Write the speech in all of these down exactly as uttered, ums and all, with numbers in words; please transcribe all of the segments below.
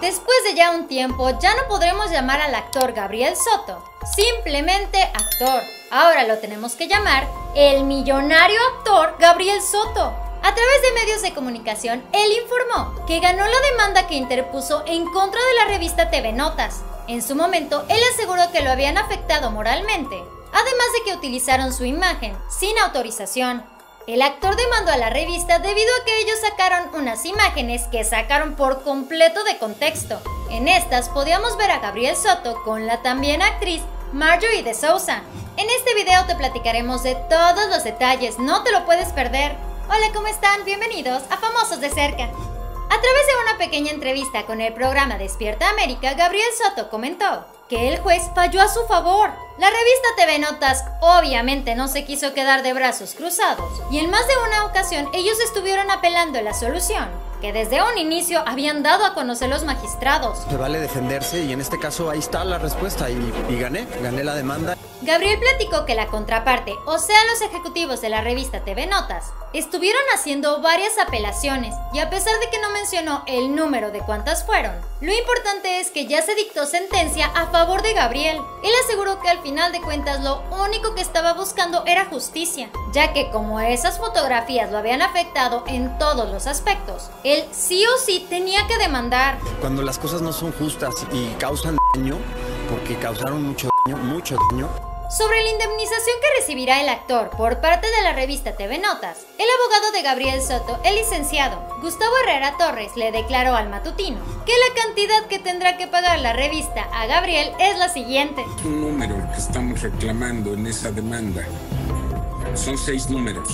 Después de ya un tiempo, ya no podremos llamar al actor Gabriel Soto, simplemente actor. Ahora lo tenemos que llamar el millonario actor Gabriel Soto. A través de medios de comunicación, él informó que ganó la demanda que interpuso en contra de la revista T V Notas. En su momento, él aseguró que lo habían afectado moralmente, además de que utilizaron su imagen sin autorización. El actor demandó a la revista debido a que ellos sacaron unas imágenes que sacaron por completo de contexto. En estas podíamos ver a Gabriel Soto con la también actriz Marjorie de Sousa. En este video te platicaremos de todos los detalles, no te lo puedes perder. Hola, ¿cómo están? Bienvenidos a Famosos de Cerca. A través de una pequeña entrevista con el programa Despierta América, Gabriel Soto comentó que el juez falló a su favor. La revista T V Notas obviamente no se quiso quedar de brazos cruzados y en más de una ocasión ellos estuvieron apelando la solución que desde un inicio habían dado a conocer los magistrados. Se vale defenderse y en este caso ahí está la respuesta y, y gané, gané la demanda. Gabriel platicó que la contraparte, o sea los ejecutivos de la revista T V Notas, estuvieron haciendo varias apelaciones y a pesar de que no mencionó el número de cuántas fueron, lo importante es que ya se dictó sentencia a favor de Gabriel. Él aseguró que al final de cuentas lo único que estaba buscando era justicia, ya que como esas fotografías lo habían afectado en todos los aspectos, él sí o sí tenía que demandar. Cuando las cosas no son justas y causan daño, porque causaron mucho daño, mucho daño. Sobre la indemnización que recibirá el actor por parte de la revista T V Notas, el abogado de Gabriel Soto, el licenciado Gustavo Herrera Torres, le declaró al matutino que la cantidad que tendrá que pagar la revista a Gabriel es la siguiente. Un número que estamos reclamando en esa demanda son seis números.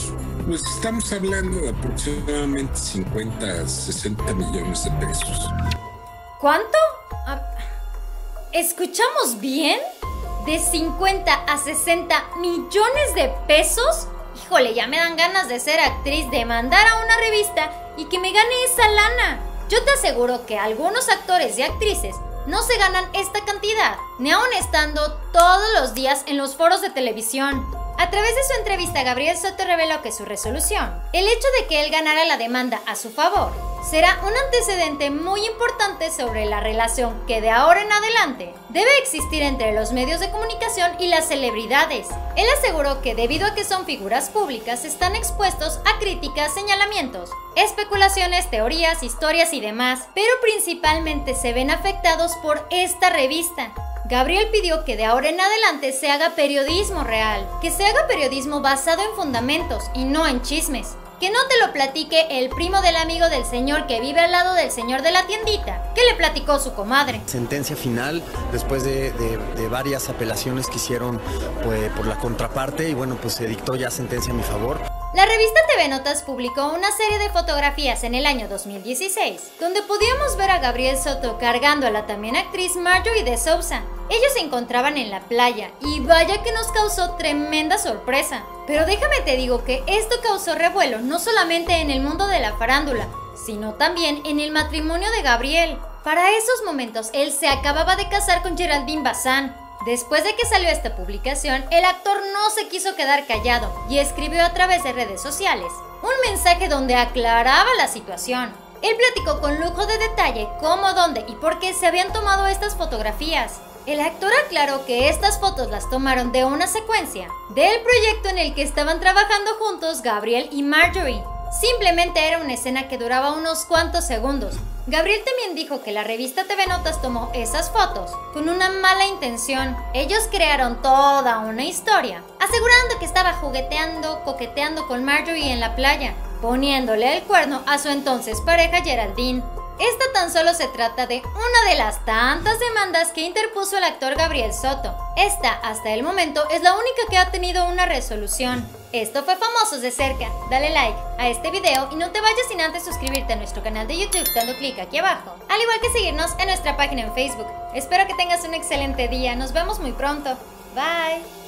Pues estamos hablando de aproximadamente cincuenta, sesenta millones de pesos. ¿Cuánto? ¿Escuchamos bien? ¿De cincuenta a sesenta millones de pesos? Híjole, ya me dan ganas de ser actriz, de mandar a una revista y que me gane esa lana. Yo te aseguro que algunos actores y actrices no se ganan esta cantidad, ni aun estando todos los días en los foros de televisión. A través de su entrevista, Gabriel Soto reveló que su resolución, el hecho de que él ganara la demanda a su favor, será un antecedente muy importante sobre la relación que de ahora en adelante debe existir entre los medios de comunicación y las celebridades. Él aseguró que debido a que son figuras públicas están expuestos a críticas, señalamientos, especulaciones, teorías, historias y demás, pero principalmente se ven afectados por esta revista. Gabriel pidió que de ahora en adelante se haga periodismo real, que se haga periodismo basado en fundamentos y no en chismes. Que no te lo platique el primo del amigo del señor que vive al lado del señor de la tiendita, que le platicó su comadre. Sentencia final, después de, de, de varias apelaciones que hicieron pues, por la contraparte, y bueno, pues se dictó ya sentencia a mi favor. La revista T V Notas publicó una serie de fotografías en el año dos mil dieciséis, donde podíamos ver a Gabriel Soto cargando a la también actriz Marjorie de Sousa. Ellos se encontraban en la playa y vaya que nos causó tremenda sorpresa. Pero déjame te digo que esto causó revuelo no solamente en el mundo de la farándula, sino también en el matrimonio de Gabriel. Para esos momentos él se acababa de casar con Geraldine Bazán. Después de que salió esta publicación, el actor no se quiso quedar callado y escribió a través de redes sociales un mensaje donde aclaraba la situación. Él platicó con lujo de detalle cómo, dónde y por qué se habían tomado estas fotografías. El actor aclaró que estas fotos las tomaron de una secuencia del proyecto en el que estaban trabajando juntos Gabriel y Marjorie. Simplemente era una escena que duraba unos cuantos segundos. Gabriel también dijo que la revista T V Notas tomó esas fotos con una mala intención. Ellos crearon toda una historia, asegurando que estaba jugueteando, coqueteando con Marjorie en la playa, poniéndole el cuerno a su entonces pareja Geraldine. Esta tan solo se trata de una de las tantas demandas que interpuso el actor Gabriel Soto. Esta, hasta el momento, es la única que ha tenido una resolución. Esto fue Famosos de Cerca. Dale like a este video y no te vayas sin antes suscribirte a nuestro canal de YouTube dando clic aquí abajo, al igual que seguirnos en nuestra página en Facebook. Espero que tengas un excelente día. Nos vemos muy pronto. Bye.